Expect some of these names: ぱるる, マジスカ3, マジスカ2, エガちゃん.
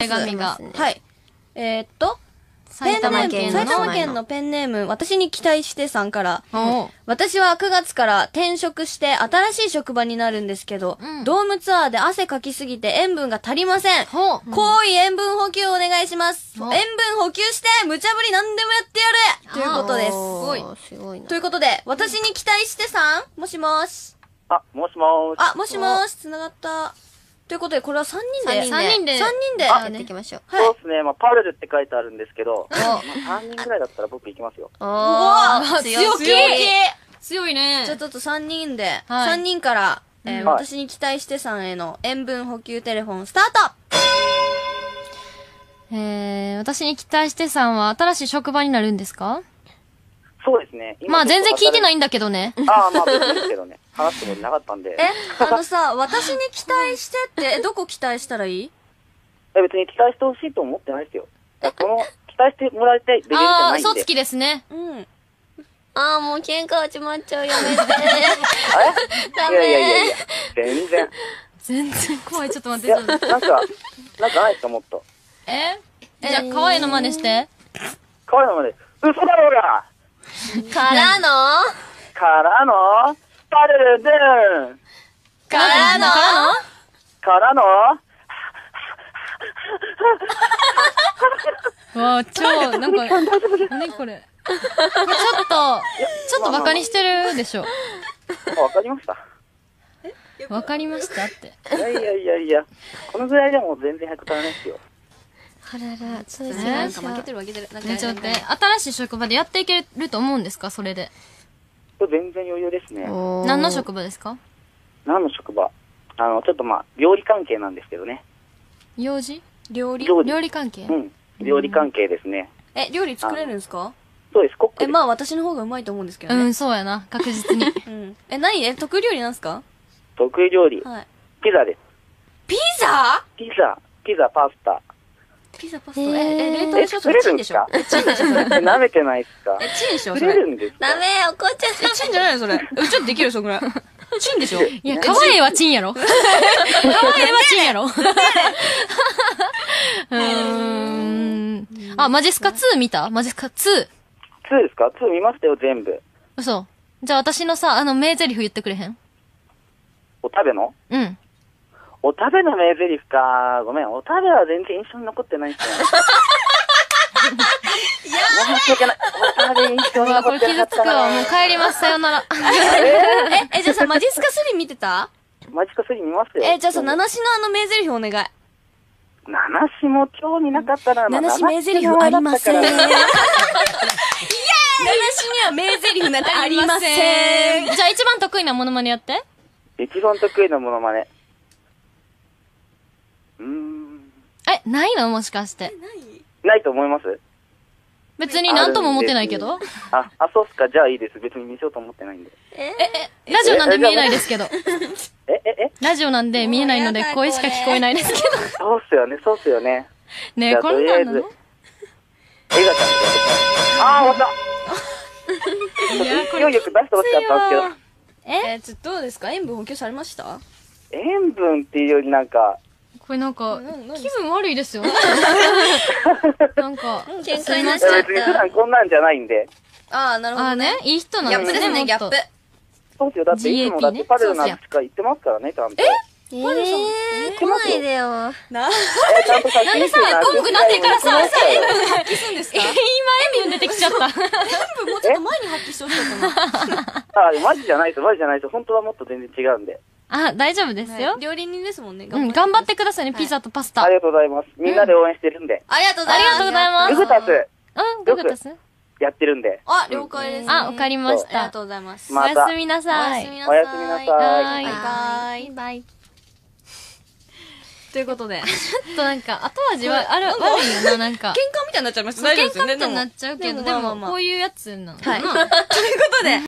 手紙が、はい。埼玉県のペンネーム、私に期待してさんから、私は9月から転職して新しい職場になるんですけど、ドームツアーで汗かきすぎて塩分が足りません。好意塩分補給をお願いします。塩分補給して、無茶ぶり何でもやってやれということです。すごい。ということで、私に期待してさん、もしもし。あ、もしもし。あ、もしもし、繋がった。ということで、これは3人でやっていきましょう。そうですね。まあ、パルルって書いてあるんですけど、3人ぐらいだったら僕行きますよ。強いね。じゃあちょっと3人で、3人から、私に期待してさんへの塩分補給テレフォンスタート！私に期待してさんは新しい職場になるんですか？そうですね。まあ全然聞いてないんだけどね。ああ、まあ別ですけどね。話すことなかったんで。私に期待してって、どこ期待したらいい？別に期待してほしいと思ってないですよ。この、期待してもらいたいレベルじゃないんで。ああ、嘘つきですね。うん。ああ、もう喧嘩始まっちゃうよね。あれ？いや。全然怖い。ちょっと待って。なんかないと思った。じゃあ、可愛いの真似して。可愛いの真似。嘘だろうが！からのパルルドゥーンからのわあ、なんか、何これ。ちょっとバカにしてるでしょ。わかりました。わかりましたって。いや、このぐらいでも全然100足らないですよ。あらら、そうですね。なんか負けてる。なんかちょっとね、新しい職場でやっていけると思うんですか、それで。全然余裕ですね。何の職場ですか？何の職場？ちょっとまあ、料理関係なんですけどね。用事？料理関係？うん。料理関係ですね。料理作れるんですか？そうです、コック。まあ私の方がうまいと思うんですけどね。うん、そうやな、確実に。うん。得意料理なんですか？得意料理。はい。ピザです。ピザ、パスタ。冷凍食品チンでしょ？舐めてないっすか？チンでしょ？それダメ、怒っちゃう。チンじゃないのそれ。ちょっとできるでしょ、これ。チンでしょ？いや、可愛いはチンやろ。あ、マジスカ2見た？マジスカ2。2ですか？2見ましたよ、全部。嘘。じゃあ私のさ、名台詞言ってくれへん？お食べの？うん。お食べの名台詞か。ごめん、お食べは全然印象に残ってないっすよ。申し訳ない。お食べ印象に残ってなかったな。これ傷つくわ。もう帰ります。さよなら。じゃあさ、マジスカ3見てた？マジスカ3見ますよ。じゃあさ、ナナシの名台詞お願い。ナナシも興味なかったな。ナナシ名台詞ありません。イエーイ！ナナシには名台詞なんてありません。じゃあ一番得意なモノマネやって。一番得意なモノマネ。ないの？もしかして。ないと思います。別に何とも思ってないけど。そうっすか。じゃあいいです。別に見せようと思ってないんで。ラジオなんで見えないですけど。ラジオなんで見えないので声しか聞こえないですけど。そうっすよね。ねえ、これなんなの？エガちゃんです。終わった。勢いよく出してほしかったんですけど。どうですか？塩分補給されました？塩分っていうよりなんか、これなんか、気分悪いですよ。なんか、喧嘩になっちゃった。別に普段こんなんじゃないんで。ああ、なるほどね。いい人なんですね。ギャップですね、ギャップ。そうですよ。だっていつもだってパルルなんしか行ってますからね、ちゃんと。パルルさん来ないでよ。なんでさ、コンクなってからさ、塩分発揮するんですか？今塩分出てきちゃった。塩分もうちょっと前に発揮してほしいと思う。マジじゃないです。本当はもっと全然違うんで。大丈夫ですよ。料理人ですもんね。頑張ってくださいね、ピザとパスタ。ありがとうございます。みんなで応援してるんで。ありがとうございます。ググタス。やってるんで。了解です。わかりました。ありがとうございます。おやすみなさい。おやすみなさい。バイバイ。ということで。ちょっとなんか、後味は、悪いよな、なんか。喧嘩みたいになっちゃいましたね。喧嘩みたいになっちゃうけど、でも、こういうやつなの。ということで。